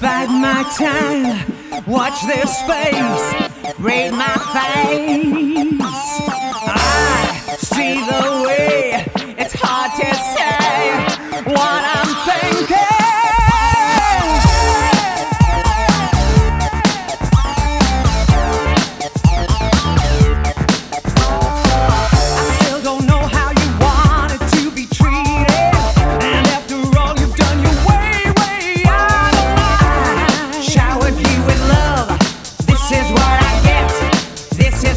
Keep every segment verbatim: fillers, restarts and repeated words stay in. Bide my time, watch their space, read my face. I see the way, it's hard to say what I'm thinking.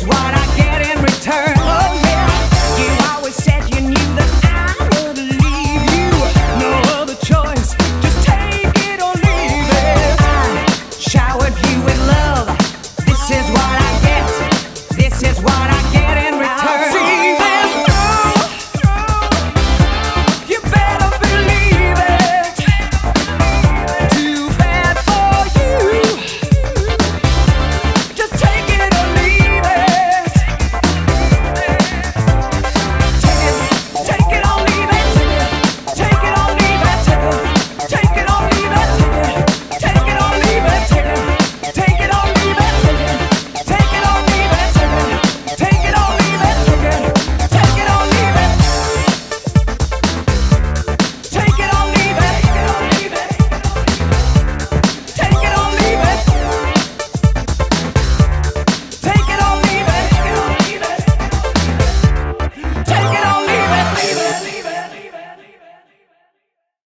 What